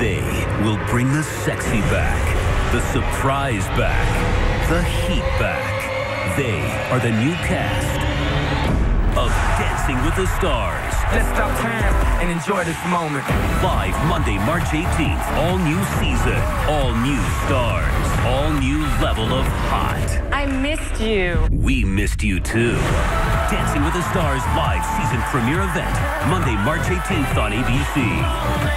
They will bring the sexy back, the surprise back, the heat back. They are the new cast of Dancing with the Stars. Let's stop time and enjoy this moment. Live Monday, March 18th. All new season, all new stars, all new level of hot. I missed you. We missed you too. Dancing with the Stars live season premiere event, Monday, March 18th on ABC.